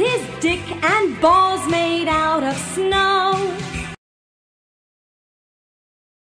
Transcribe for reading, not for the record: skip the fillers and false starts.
is Dick and balls made out of snow.